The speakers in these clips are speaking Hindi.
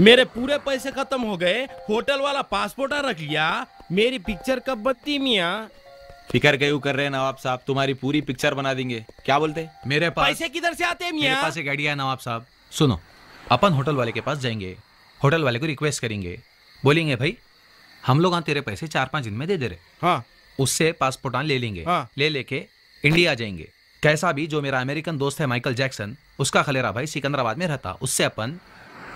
मेरे पूरे पैसे खत्म हो गए, होटल वाला पासपोर्ट रख लिया, मेरी पिक्चर कब बनती मियाँ? फिकर क्यों कर रहे हैं नवाब साहब, तुम्हारी पूरी पिक्चर बना देंगे। क्या बोलते, मेरे पास पैसे किधर से आते हैं मियाँ? मेरे पास एक आइडिया है नवाब साहब, सुनो। अपन होटल वाले के पास जाएंगे, होटल वाले को रिक्वेस्ट करेंगे, बोलेंगे भाई हम लोग तेरे पैसे 4-5 दिन में दे दे रहे। हाँ। उससे पासपोर्ट ले लेंगे। हाँ। ले लेके इंडिया जाएंगे। कैसा भी जो मेरा अमेरिकन दोस्त है माइकल जैक्सन, उसका खलेरा भाई सिकंदराबाद में रहता, उससे अपन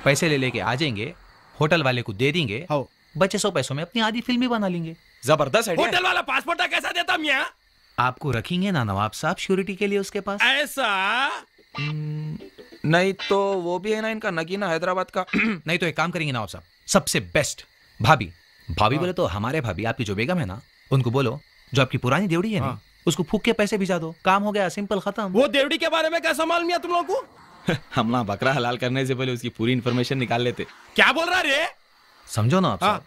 पैसे ले लेके आ जाएंगे, होटल वाले को दे देंगे। हाँ। बचे 100 पैसों में अपनी आधी फिल्म बना लेंगे। जबरदस्त आइडिया। होटल वाला पासपोर्ट कैसा देता मियां? आपको रखेंगे ना नवाब साहब श्योरिटी के लिए उसके पास। ऐसा नहीं तो वो भी है ना इनका नगीना हैदराबाद का। नहीं तो एक काम करेंगे नवाब साहब, सबसे बेस्ट भाभी, भाभी बोले तो हमारे भाभी आपकी जो बेगम है ना, उनको बोलो जो आपकी पुरानी देवड़ी है ना, उसको फूक के पैसे भिजा दो, काम हो गया, सिंपल खत्म। वो देवड़ी के बारे में कैसा मालूम है तुम लोगों को? हम ना बकरा हलाल करने से पहले उसकी पूरी इन्फॉर्मेशन निकाल लेते। क्या बोल रहा रे, समझो ना आप साहब,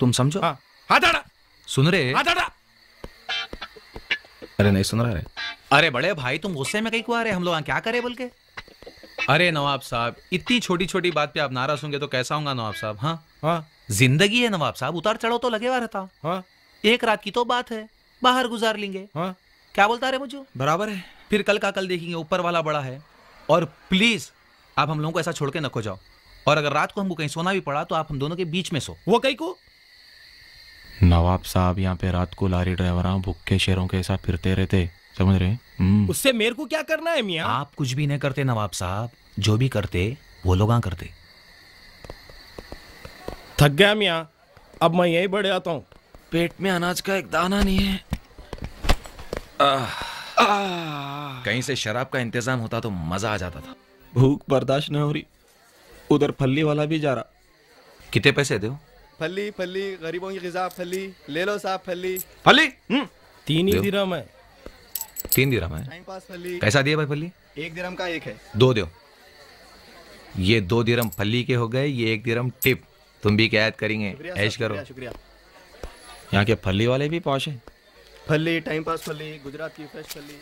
तुम समझो। सुन रहे? अरे नहीं सुन रहा है। अरे बड़े भाई तुम गुस्से में कहीं को आ रहे, हम लोग क्या करे बोल के? अरे नवाब साहब इतनी छोटी छोटी बात पे आप नाराज होंगे तो कैसा होगा नवाब साहब? हाँ हाँ, जिंदगी है नवाब साहब, उतार चढ़ाव तो लगेगा रहता। हाँ, एक रात की तो बात है, बाहर गुजार लेंगे। हाँ, क्या बोलता रे मुझे? बराबर है, फिर कल का कल देखेंगे, ऊपर वाला बड़ा है। और प्लीज आप हम लोगों को ऐसा छोड़ के न खो जाओ, और अगर रात को हमको कहीं सोना भी पड़ा तो आप हम दोनों के बीच में सो। वो कहीं को नवाब साहब यहाँ पे रात को लारी ड्राइवर भूखे शेरों के साथ फिरते रहते, समझ रहे? उससे मेरे को क्या करना है मियाँ? आप कुछ भी नहीं करते नवाब साहब, जो भी करते वो लोग करते। थक गया मियाँ, अब मैं यही बढ़ जाता हूँ, पेट में अनाज का एक दाना नहीं है। कहीं से शराब का इंतजाम होता तो मजा आ जाता था। भूख बर्दाश्त नहीं हो रही, उधर फल्ली वाला भी जा रहा। कितने पैसे दो? फल्ली फल्ली गरीबों की ग़िज़ा, फल्ली ले लो साहब, फल्ली फल्ली 3 ही दिरहम है। 3 दिरहम है? कैसा दिया भाई फल्ली? 1 दिरहम का 1 है। 2 दो, ये 2 दिरहम फल्ली के हो गए, ये 1 दिरहम टिप, तुम भी क्या याद करेंगे, ऐश करो। शुक्रिया। यहाँ के फल्ली वाले भी पहुंचे। फल्ली टाइम पास फल्ली, गुजरात की फ्रेश फल्ली।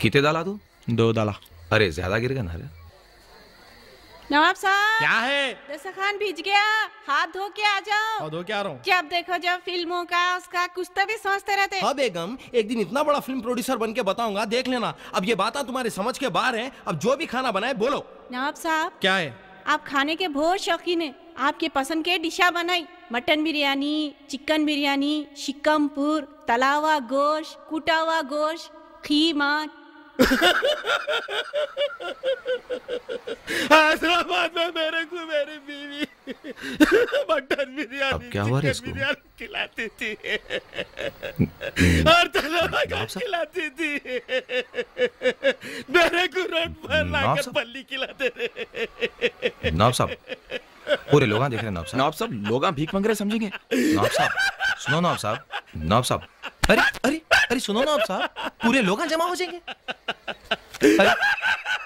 कितने डाला तू? 2 डाला। अरे ज्यादा गिर गया ना रे। नवाब साहब क्या है? दस्तरखान भीज गया, हाथ धो के आ जाओ। धो के आ रहा हूँ। जब देखो जब फिल्मों का उसका कुछ तो भी सोचते रहते। हाँ बेगम, एक दिन इतना बड़ा फिल्म प्रोड्यूसर बन के बताऊंगा, देख लेना। अब ये बात तुम्हारे समझ के बाहर है, अब जो भी खाना बनाए बोलो। नवाब साहब क्या है? आप खाने के बहुत शौकीन है, आपके पसंद के डिशा बनाई, मटन बिरयानी, चिकन बिरयानी, शिकमपुर, तलावा गोश्त, कुटावा गोश्त, खीमा। हैदराबाद में मेरे को मेरी बीवी मटन बिरयानी, चिकन बिरयानी खिलाती थी और तलावा गोश्त खिलाती थी, मेरे को रोड पर लाकर पल्ली खिलाते थे। नवाब साहब पूरे लोग देख रहे हैं। नवाब साहब लोग भीख मांग रहे समझेंगे। नवाब साहब सुनो, नवाब साहब, नवाब साहब अरे अरे अरे सुनो नवाब साहब, पूरे लोग जमा हो जाएंगे।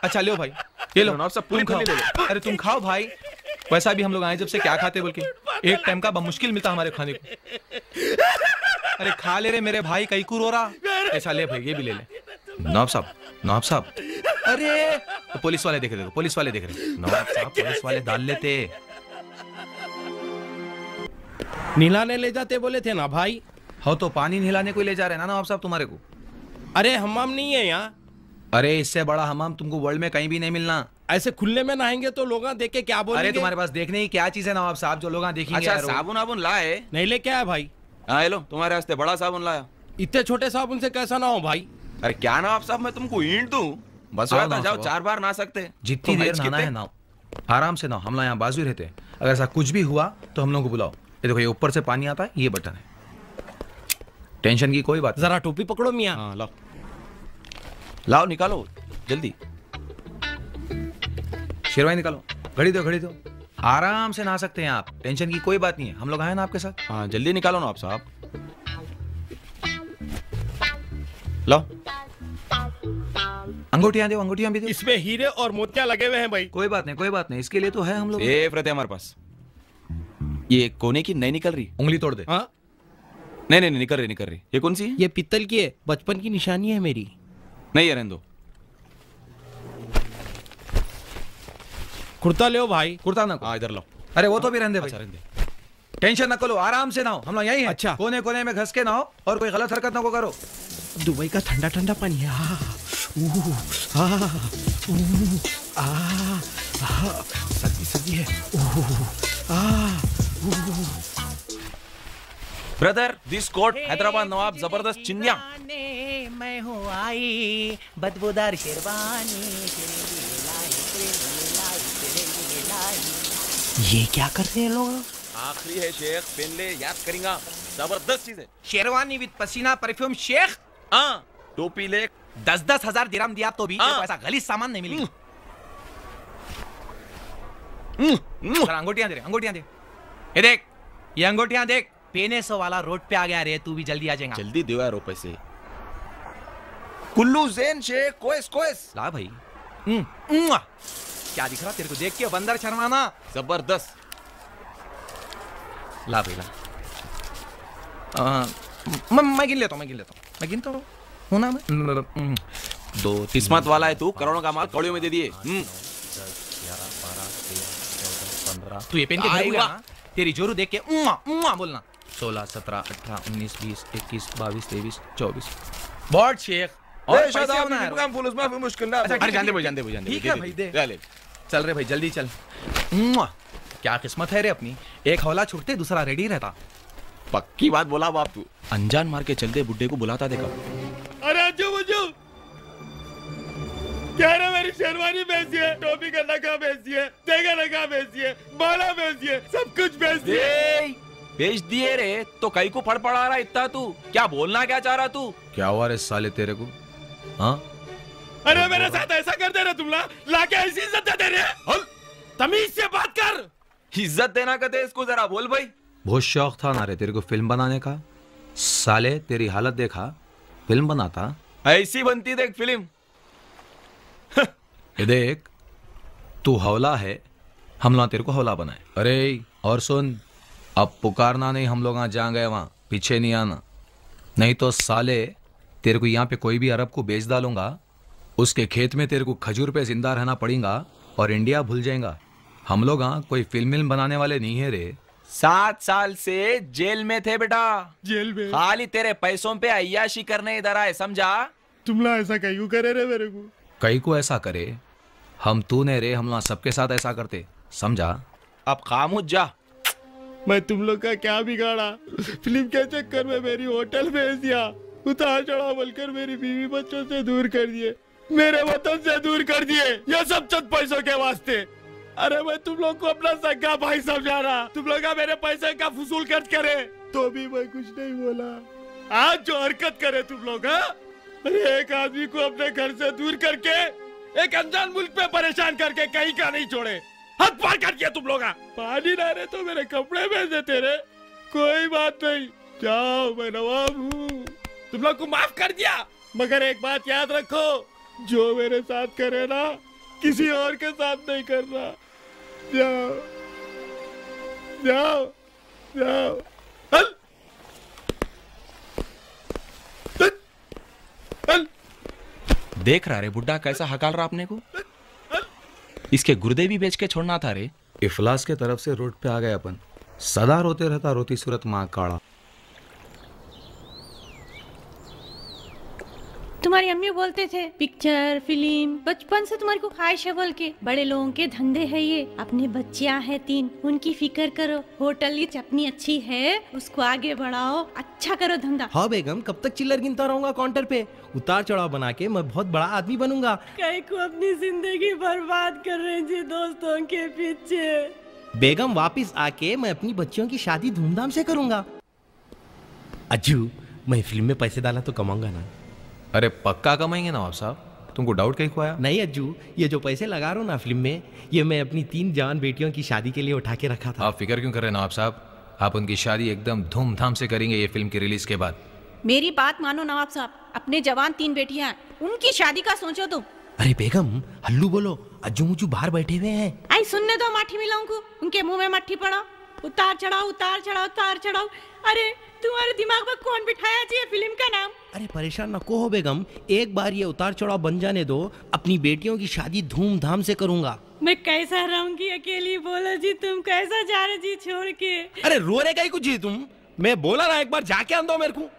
अच्छा लो भाई, ये लो नवाब साहब पूरी खाओ। अरे तुम खाओ भाई, वैसा भी हम लोग आए जब से क्या खाते बोल के, एक टाइम का मुश्किल मिलता हमारे खाने को। अरे खा ले रे मेरे भाई, कई कुर हो रहा। ऐसा ले भाई, ये भी ले ले। नवाब साहब, नवाब साहब अरे तो पुलिस वाले देख रहे, पुलिस वाले देख रहे। नवाब साहब पुलिस वाले डाल लेते। नहलाने ले जाते बोले थे ना भाई? हो तो पानी नहलाने को ले जा रहे ना नवाब साहब तुम्हारे को। अरे हमाम नहीं है यहाँ? अरे इससे बड़ा हमाम तुमको वर्ल्ड में कहीं भी नहीं मिलना। ऐसे खुले में नहाएंगे तो लोग देखे क्या बोलेंगे? अरे तुम्हारे पास देखने की क्या चीज है नवाब साहब जो लोग देखेंगे? अच्छा साबुन वाबुन लाए? नहीं लेके आया भाई। हाँ लो तुम्हारे वास्ते बड़ा साबुन लाया। इतने छोटे साबुन से कैसा ना हो भाई? अरे क्या नवाब साहब मैं तुमको हिंट दूं? बस जाओ, 4 बार ना सकते, जितनी देर नहाना है ना, आराम से ना। हम यहाँ बाजू रहते, अगर ऐसा कुछ भी हुआ तो हम लोग को बुलाओ। ये देखो ये ऊपर से पानी आता है, ये बटन है, टेंशन की कोई बात। जरा टोपी पकड़ो मियाँ। हाँ, लाओ लाओ, निकालो जल्दी, शेरवानी निकालो, घड़ी दो घड़ी दो। आराम से नहा सकते हैं आप, टेंशन की कोई बात नहीं है, हम लोग आए ना आपके साथ। हाँ जल्दी निकालो ना आप साहब, लाओ। अंगूठियां दो, अंगूठियां भी दो। इसमें हीरे और मोतियां लगे हुए हैं भाई। कोई बात नहीं कोई बात नहीं, इसके लिए तो है हम लोग, सेफ रहते हैं हमारे पास। ये कोने की नहीं निकल रही, उंगली तोड़ दे। हाँ? नहीं नहीं निकल रही निकल रही। ये कौन सी है? ये पित्तल की है, बचपन की निशानी है मेरी। नहीं रहने दो। कुर्ता ले भाई। कुर्ता ना इधर लो। अरे वो तो भी रहने दे भाई, टेंशन न करो, आराम से नहाओ, हम लोग यही हैं। अच्छा। कोने कोने में घस के नहाओ और कोई गलत हरकत ना को करो। दुबई का ठंडा ठंडा पानी है। सर्दी सर्दी है। ब्रदर दिस कोट हैदराबाद नवाब जबरदस्त चिंदिया। मैं हूँ आई बदबूदार शेरवानी। ये क्या करते हैं लोग? आखिरी है शेख, पहन ले याद करेंगा, जबरदस्त चीज है। शेरवानी विद पसीना परफ्यूम शेख। हाँ टोपी ले, 10-10 हजार दिराम दिया तो भी ऐसा गलीज सामान नहीं मिलेगा। अंगूठियां दे, अंगूठियां दे, ये देख, ये अंगूठियां देख। पहने सो वाला रोड पे आ गया रे, तू भी जल्दी आ जाएगा। जल्दी देवा रो पैसे। कुल्लू ज़ेन शेख, कोस कोस ला भाई। क्या दिख रहा तेरे को? देख के बंदर शर्माना, जबरदस्त। ला भाई ला, मैं गिन लेता हूँ, मैं गिनता हूँ होना। मैं 2 किस्मत वाला है तू, करोड़ों का माल कौड़ियों में दे दिए। तू ये पेन के घरेगा, तेरी जोरू देख के उम्मा उम्मा बोलना। 16, 17, 18, 19, 20, 21, 22, 23, 24। बहुत शेख और मुश्किल ना। अरे जान दे, चल रे भाई जल्दी चल। क्या किस्मत है रे अपनी, एक हौला छूटते दूसरा रेडी रहता। पक्की बात बोला बाप तू। अनजान मार के चलते बुड्ढे को बुलाता देखा। अरे अज्जू कह रहा मेरी शेरवानी बेची है, टोपी का नगा बेची है, तेगा नगा बेची है, माला बेची है, सब कुछ बेच दिए रे। तो कई को फड़फड़ा रहा इतना, तू क्या बोलना क्या चाह रहा? तू क्या हुआ रे साले तेरे को? हाँ अरे मेरे साथ ऐसा कर दे रहे तुम लाके, ऐसी इज्जत दे रहे। तमीज से बात कर, इज्जत देना कहते इसको। जरा बोल भाई। बहुत शौक था ना रे तेरे को फिल्म बनाने का, साले तेरी हालत देखा, फिल्म बनाता। ऐसी बनती देख फिल्म। ये देख तू हौला है, हम लोग तेरे को हौला बनाए। अरे और सुन, अब पुकारना नहीं, हम लोग जहाँ गए वहाँ पीछे नहीं आना, नहीं तो साले तेरे को यहाँ पे कोई भी अरब को बेच डालूंगा, उसके खेत में तेरे को खजूर पे जिंदा रहना पड़ेगा और इंडिया भूल जाएगा। हम लोग कोई फिल्म बनाने वाले नहीं है रे। 7 साल से जेल में थे बेटा, जेल में खाली तेरे पैसों पे अय्याशी करने इधर आए, समझा? तुम ऐसा कहीं को करे रे मेरे को, कहीं को ऐसा करे हम तू ने रे, हम सबके साथ ऐसा करते, समझा? अब खामोश जा। मैं तुम लोग का क्या बिगाड़ा? फिल्म के चक्कर में मेरी होटल भेज दिया, उतार चढ़ा बोलकर मेरी बीवी बच्चों से दूर कर दिए, मेरे वतन से दूर कर दिए, यह सब चंद पैसों के वास्ते। अरे मैं तुम लोग को अपना सगा भाई समझा रहा, तुम लोग मेरे पैसे का फजूल खर्च करे तो भी मैं कुछ नहीं बोला। आज जो हरकत करे तुम लोग, अरे एक आदमी को अपने घर से दूर करके एक अनजान मुल्क में परेशान करके कहीं का नहीं छोड़े, हद पार कर दिया तुम लोग। पानी ना रहे तो मेरे कपड़े भेज देते रे। कोई बात नहीं, जाओ मैं नवाब हूँ, तुम लोग को माफ कर दिया। मगर एक बात याद रखो, जो मेरे साथ करे ना किसी और के साथ नहीं करना। जाओ जाओ जाओ। हल हल देख रहा रे बुड्ढा कैसा हकाल रहा अपने को। इसके गुर्दे भी बेच के छोड़ना था रे। इफलास के तरफ से रोड पे आ गए अपन, सदा रोते रहता रोती सूरत माँ काड़ा। तुम्हारी अम्मी बोलते थे पिक्चर फिल्म, बचपन से तुम्हारे को ख्वाहिश है बोल के, बड़े लोगों के धंधे है ये, अपने बच्चियां हैं 3, उनकी फिक्र करो, होटल की चटनी अच्छी है उसको आगे बढ़ाओ, अच्छा करो धंधा। हाँ बेगम, कब तक चिल्लर गिनता रहूंगा काउंटर पे, उतार चढ़ाव बना के मैं बहुत बड़ा आदमी बनूंगा। कहीं को अपनी जिंदगी बर्बाद कर रहे जी दोस्तों के पीछे। बेगम वापिस आके मैं अपनी बच्चियों की शादी धूमधाम से करूँगा। अज्जू मैं फिल्म में पैसे डाला तो कमाऊंगा ना? अरे पक्का कमाएंगे नवाब साहब, तुमको डाउट कहीं खोया? नहीं अज्जू, ये जो पैसे लगा रहा हूँ ना फिल्म में, ये मैं अपनी 3 जवान बेटियों की शादी के लिए उठा के रखा था। आप फिक्र क्यों कर रहे हैं नवाब साहब, आप उनकी शादी एकदम धूमधाम से करेंगे ये फिल्म की रिलीज के बाद। मेरी बात मानो नवाब साहब, अपने जवान 3 बेटियाँ, उनकी शादी का सोचो तुम। अरे बेगम हल्लू बोलो, अज्जू मुझू बाहर बैठे हुए हैं। आई सुनने दो माठी मिलाऊं को, उनके मुँह में मट्ठी पड़ा। उतार चढ़ाओ। अरे तुम्हारे दिमाग में कौन बिठाया जी फिल्म का नाम? अरे परेशान ना को हो बेगम, एक बार ये उतार चढ़ाव बन जाने दो, अपनी बेटियों की शादी धूमधाम से करूंगा। मैं कैसा रहूंगी अकेली, बोलो जी तुम कैसा जा रहे जी छोड़ के? अरे रो रहे क्या कुछ जी तुम? मैं बोला ना एक बार जाके आंदो मेरे को।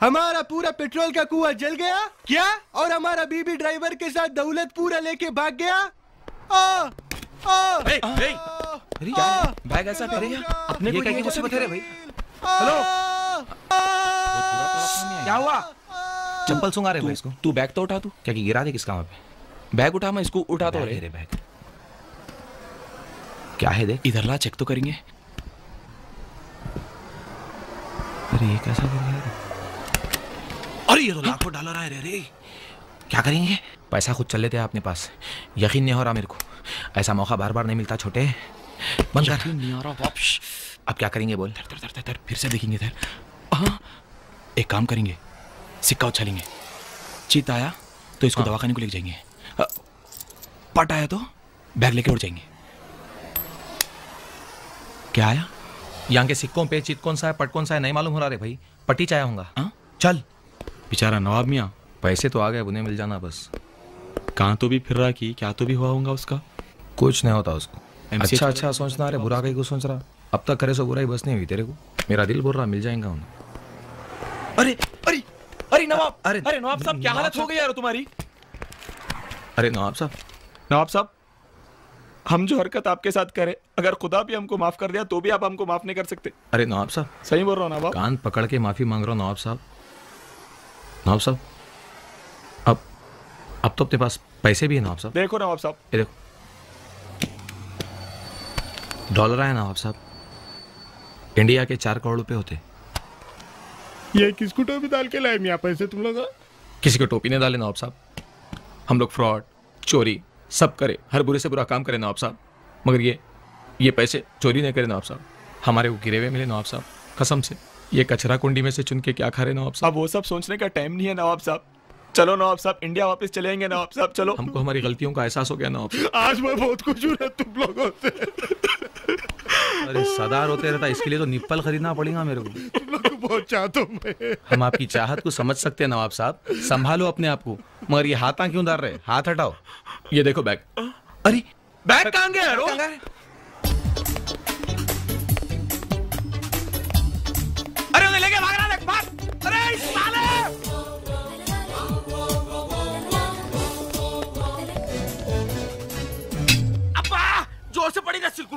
हमारा पूरा पेट्रोल का कुआं जल गया क्या? और हमारा बीबी ड्राइवर के साथ दौलत पूरा लेके भाग गया। भाई ऐसा करे अपने को क्या मुसीबत है भाई? हेलो क्या हुआ? चप्पल सुंघा रहे इसको। तू बैग तो उठा, तू क्या गिरा दे किसका? बैग उठा, मैं इसको उठा तो रहे। बैग क्या है देख, इधर ला, चेक तो करेंगे। अरे ये कैसा कर गया? अरे ये तो लाखों डॉलर आए रे। क्या करेंगे? पैसा खुद चल लेते हैं अपने पास। यकीन नहीं हो रहा मेरे को, ऐसा मौका बार बार नहीं मिलता छोटे। बंद कर। नहीं आ रहा वापस। अब क्या करेंगे बोल? तर फिर से देखेंगे इधर। हाँ एक काम करेंगे, सिक्का उछालेंगे, चीत आया तो इसको दवाखाने को लेके जाएंगे, पट आया तो बैग लेके उड़ जाएंगे। क्या आया? यहाँ के सिक्कों पे चीत कौन सा है, पट कौन सा है नहीं मालूम हो रहा रे भाई। पटी चाया होगा। चल बेचारा नवाब मियाँ, पैसे तो आ गए, उन्हें मिल जाना बस। कहाँ तो भी फिर रहा कि क्या तो भी हुआ होगा उसका? कुछ नहीं होता उसको। अच्छा सोचना, अरे बुरा कहीं को सोच रहा। अब तक करे सो बुराई बस नहीं हुई तेरे को। मेरा दिल बोल रहा मिल जाएगा उन्हें। अरे अरे अरे नवाब, अरे नवाब साहब क्या हालत हो गई यार तुम्हारी? अरे नवाब साहब हम जो हरकत आपके साथ करे, अगर खुदा भी हमको माफ कर दिया तो भी आप हमको माफ नहीं कर सकते। अरे नवाब साहब सही बोल रहा हूँ नवाब, कान पकड़ के माफी मांग रहा हूँ नवाब साहब। अब तो अपने पास पैसे भी है नवाब साहब। देखो नवाब साहब, ये देखो डॉलर आया नवाब साहब, इंडिया के 4 करोड़ रुपए होते। ये किसको टोपी डाल के लाए मियाँ पैसे तुम लोग? किसी को टोपी नहीं डाले नवाब साहब। हम लोग फ्रॉड चोरी सब करे, हर बुरे से बुरा काम करे नवाब साहब, मगर ये पैसे चोरी नहीं करे नवाब साहब। हमारे वो गिरे हुए मिले नवाब साहब, कसम से। ये कचरा कुंडी में से चुन के क्या खा रहे नवाब साहब? वो सब सोचने का टाइम नहीं है नवाब साहब। चलो नवाब साहब इंडिया वापस चलेंगे नवाब साहब, चलो। हमको हमारी गलतियों का एहसास हो गया नवाब साहब। आज मैं बहुत खुश हूँ तुम लोगों से। अरे सदा रोते रहता, इसके लिए तो निप्पल खरीदना पड़ेगा मेरे को। तुम लोग को बहुत चाहता हूँ मैं। हम आपकी चाहत को समझ सकते हैं नवाब साहब, संभालो अपने आप को, मगर ये हाथा क्यों डाल रहे? हाथ हटाओ। ये देखो बैग। अरे बैग कहाँ गया? अरे लेके भाग रहा। जोर से पड़ेगा सिल्कू।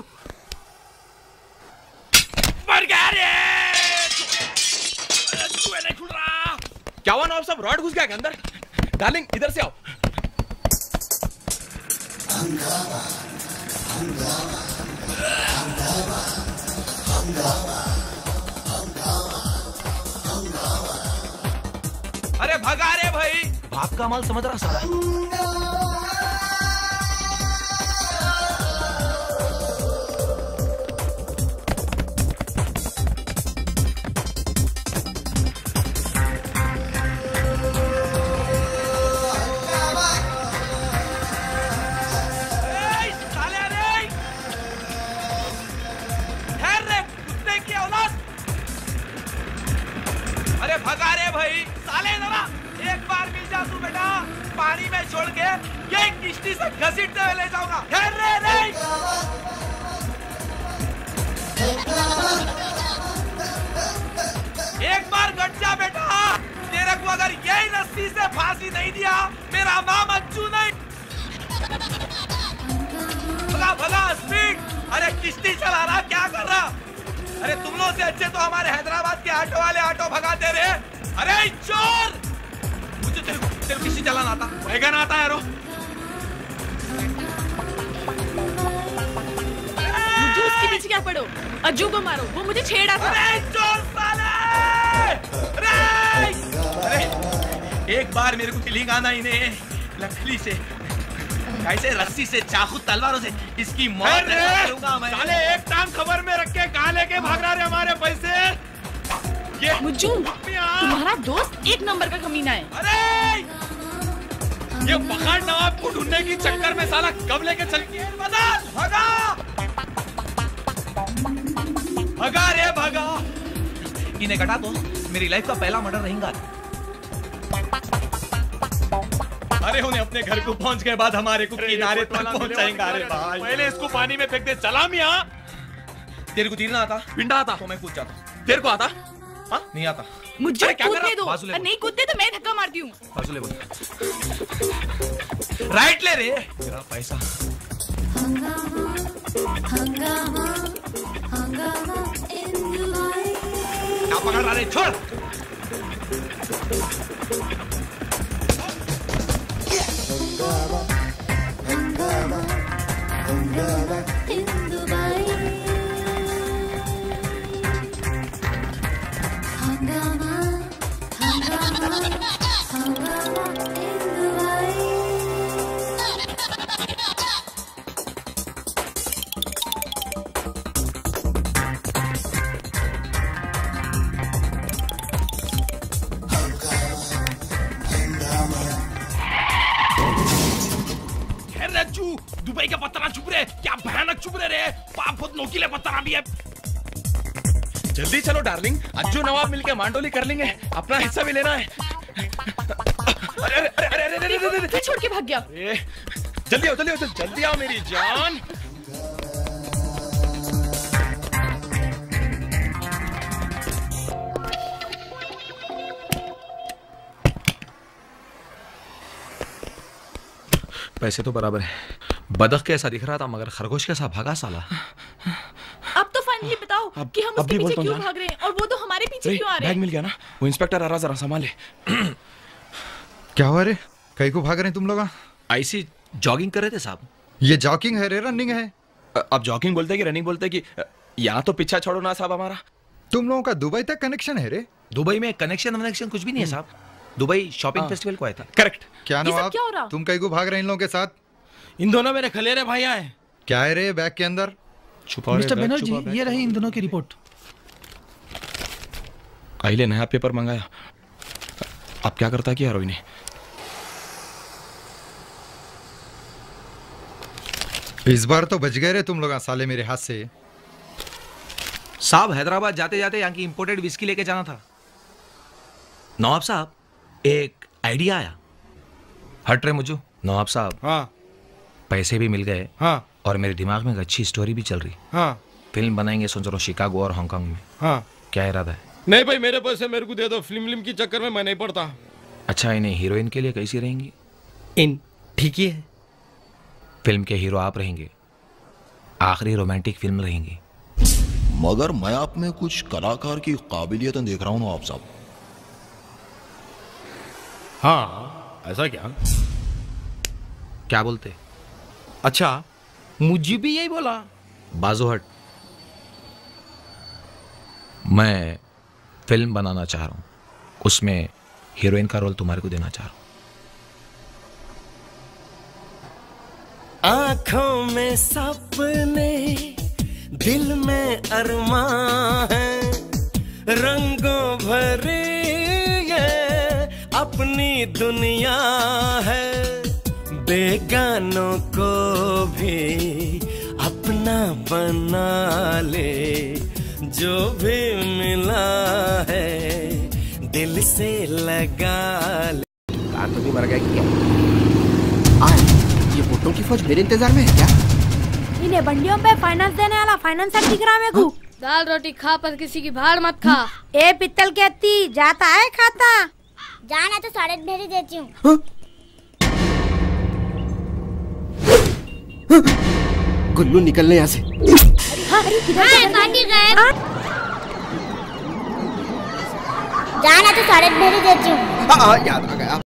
मर गया रे। नहीं खुल रहा। क्या हुआ नवाब साहब? रॉड घुस गया अंदर। डार्लिंग इधर से आओ। अरे भगा रे भाई, बाप का माल समझ रहा सारा। इसकी मौत मैं। साले एक टांग खबर में रख के कहां लेके भाग रहा रे हमारे पैसे? ये मुज्जू तुम्हारा दोस्त एक नंबर का कमीना है। अरे ये बखाड़ नवाब को ढूंढने की चक्कर में साला कब लेके चल गया? बदल भगा। भगा रे भगा। इन्हें घटा दो, मेरी लाइफ का पहला मर्डर रहेगा। अरे उन्हें अपने घर को पहुंच गए बाद हमारे को किनारे तक पहुंचाएगा। अरे भाई पहले इसको पानी में फेंक दे। चला मिया, तेरे को तीरना आता? पिंडा आता तो मैं कूद जाता। तेरे को आता? हाँ नहीं आता। मुझे कूदने दो, नहीं कूदते तो मैं धक्का मारती हूँ। राइट ले रे, तेरा पैसा। क्या पकड़ रहा है? छोड़। दुबई का पत्थरा चुप रहे, क्या भयानक चुप रहे रे। पाप बहुत नोकीले पत्थरा भी है। जल्दी चलो डार्लिंग, अज्जू नवाब मिलके मांडोली कर लेंगे, अपना हिस्सा भी लेना है। अरे अरे अरे अरे अरे अरे अरे, छोड़ के भाग गया। जल्दी आओ, जल्दी आओ, जल्दी आओ मेरी जान। पैसे तो बराबर है, बदख कैसा दिख रहा था मगर खरगोश कैसा भागा साला। अब तो फाइनली बताओ कि हम उसके पीछे क्यों भाग रहे हैं और वो तो हमारे पीछे क्यों आ रहे हैं। बैग मिल गया ना? वो इंस्पेक्टर आ रहा, जरा संभाले। क्या हुआ रे, कहीं को भाग रहे हैं तुम लोग? ऐसी जॉगिंग कर रहे थे साहब। ये जॉगिंग है रे, रनिंग है। अब जॉगिंग बोलते कि रनिंग बोलते कि यहाँ तो पीछा छोड़ो ना साहब। हमारा तुम लोगों का दुबई तक कनेक्शन है रे। दुबई में कनेक्शन वनेक्शन कुछ भी नहीं है साहब। दुबई शॉपिंग फेस्टिवल को आया था। करेक्ट। क्या नवाब, क्या हो रहा? तुम कहीं को भाग रहे इन लोगों के साथ? इन दोनों मेरे खलेरे भाई आए। क्या है रे बैग के अंदर? छुपा मिस्टर बनर्जी, ये रही इन दोनों की रिपोर्ट। आइले नया पेपर मंगाया। अब क्या करता कि हेरोइन ने? इस बार तो बच गए रे तुम लोग साले मेरे हाथ से। साहब हैदराबाद जाते जाते यहाँ की इम्पोर्टेड विस्की लेके जाना था। नवाब साहब एक आइडिया आया। हट रहे मुझू। नवाब साहब हाँ, पैसे भी मिल गए हाँ, और मेरे दिमाग में एक अच्छी स्टोरी भी चल रही हाँ। फिल्म बनाएंगे सोच रहा हूँ, शिकागो और हांगकांग में हाँ। क्या इरादा है? नहीं भाई मेरे पैसे मेरे को दे दो, फिल्म के चक्कर में मैं नहीं पड़ता। अच्छा इन्हें हीरोइन के लिए कैसी रहेंगी? इन ठीक ही है। फिल्म के हीरो आप रहेंगे, आखिरी रोमांटिक फिल्म रहेंगी। मगर मैं आप में कुछ कलाकार की काबिलियत देख रहा हूँ नवाब साहब। हाँ ऐसा क्या? क्या बोलते? अच्छा मुझे भी यही बोला। बाजूहट, मैं फिल्म बनाना चाह रहा हूँ, उसमें हीरोइन का रोल तुम्हारे को देना चाह रहा हूँ। आंखों में सपने, दिल में अरमान है, रंगों भरे अपनी दुनिया है, बेगानों को भी अपना बना ले, जो भी मिला है दिल से लगा ले। कान तो भी मर गया क्या? ये फोटो की फौज मेरे इंतजार में है क्या? इन्हें बंडियों पे फाइनेंस देने वाला फाइनेंसर दिख रहा है मेरे को। दाल रोटी खा पर किसी की भाड़ मत खा। ए पित्तल की अत्ती, जाता है खाता, जाना तो साढ़े भेज देती हूँ। गुल्लू निकलने यहाँ से। जाना तो साढ़े भेज देती हूँ। याद आ गया।